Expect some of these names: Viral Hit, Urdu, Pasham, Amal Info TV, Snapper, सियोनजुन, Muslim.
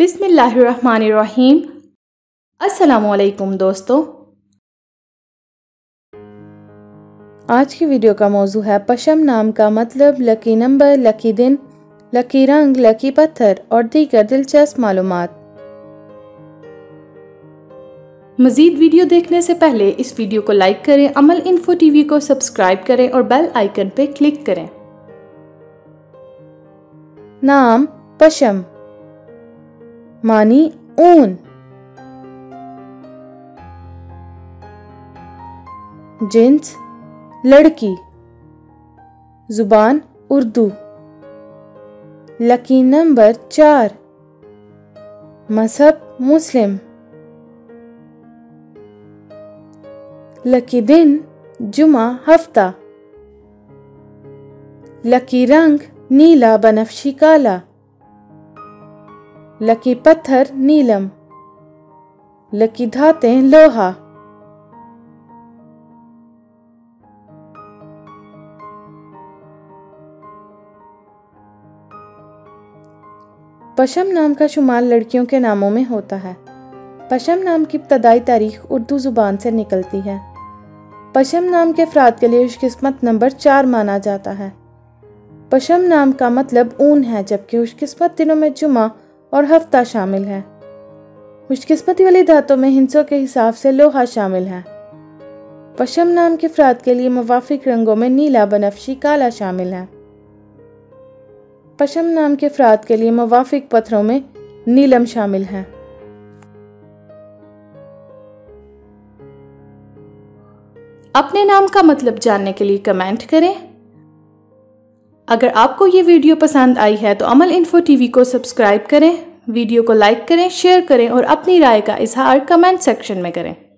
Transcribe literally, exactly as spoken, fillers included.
बिस्मिल्लाहिर्रहमानिर्रहीम। अस्सलामुअलैकुम दोस्तों, आज की वीडियो का मौजू है पशम नाम का मतलब, लकी नंबर, लकी दिन, लकी रंग, लकी पत्थर और दीगर दिलचस्प मालूमात। मज़ीद वीडियो देखने से पहले इस वीडियो को लाइक करें, अमल इन्फो टीवी को सब्सक्राइब करें और बेल आइकन पर क्लिक करें। नाम पशम, मानी ऊन। जिन्स लड़की, जुबान उर्दू। लकी नंबर चार, मजहब मुस्लिम। लकी दिन जुमा हफ्ता। लकी रंग नीला बनफ्शी काला। लकी पत्थर नीलम। लकी धातें लोहा। पशम नाम का शुमार लड़कियों के नामों में होता है। पशम नाम की इब्तदाई तारीख उर्दू जुबान से निकलती है। पशम नाम के अफराद के लिए खुशकिस्मत नंबर चार माना जाता है। पशम नाम का मतलब ऊन है, जबकि खुशकिस्मत दिनों में जुमा और हफ्ता शामिल है। खुशकिस्मती वाली धातों में हिंसों के हिसाब से लोहा शामिल है। पशम नाम के अफराद के लिए मुवाफिक रंगों में नीला बनफ्शी काला शामिल है। पशम नाम के अफराद के लिए मुवाफिक पत्थरों में नीलम शामिल है। अपने नाम का मतलब जानने के लिए कमेंट करें। अगर आपको ये वीडियो पसंद आई है तो अमल इन्फो टीवी को सब्सक्राइब करें, वीडियो को लाइक करें, शेयर करें और अपनी राय का इजहार कमेंट सेक्शन में करें।